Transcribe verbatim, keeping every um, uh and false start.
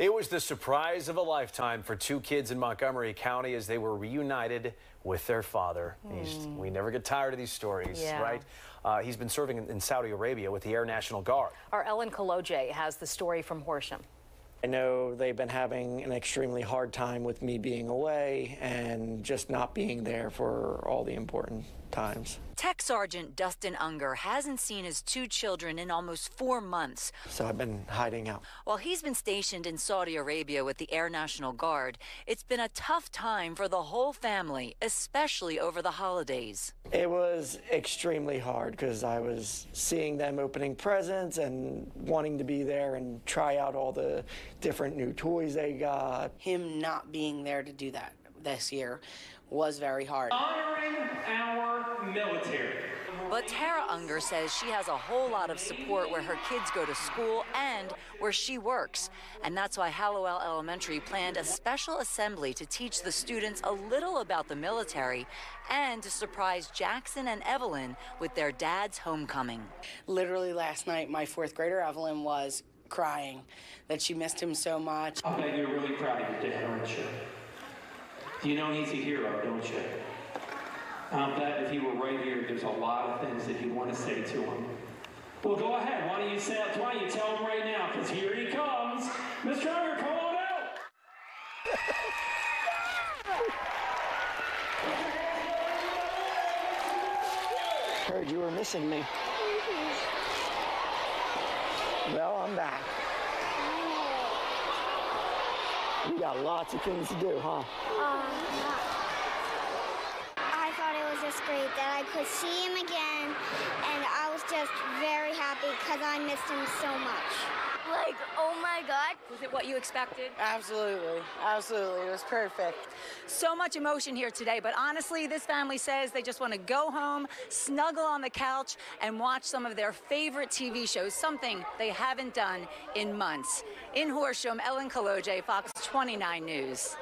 It was the surprise of a lifetime for two kids in Montgomery County as they were reunited with their father. Mm. He's, we never get tired of these stories, yeah. right? Uh, he's been serving in, in Saudi Arabia with the Air National Guard. Our Ellen Kolodziej has the story from Horsham. I know they've been having an extremely hard time with me being away and just not being there for all the important times. Tech Sergeant Dustin Unger hasn't seen his two children in almost four months. So I've been hiding out. While he's been stationed in Saudi Arabia with the Air National Guard, it's been a tough time for the whole family, especially over the holidays. It was extremely hard because I was seeing them opening presents and wanting to be there and try out all the different new toys they got. Him not being there to do that this year was very hard. Honoring our military. But Tara Unger says she has a whole lot of support where her kids go to school and where she works. And that's why Hallowell Elementary planned a special assembly to teach the students a little about the military and to surprise Jackson and Evelyn with their dad's homecoming. Literally last night, my fourth grader Evelyn was crying that she missed him so much. I bet you're really proud of your dad, aren't you? You know he's a hero, don't you? I bet if he were right here, there's a lot of things that you want to say to him. Well, go ahead. Why don't you say it? Why don't you tell him right now? Because here he comes. Mister Unger, come on out. I heard you were missing me. Well, I'm back. You got lots of things to do, huh? Um, I thought it was just great that I could see him again, and I was just very happy because I missed him so much. Like, oh my God. Was it what you expected? Absolutely, absolutely, it was perfect. So much emotion here today, but honestly, this family says they just want to go home, snuggle on the couch, and watch some of their favorite T V shows, something they haven't done in months. In Horsham, Ellen Kolodziej, Fox twenty-nine News.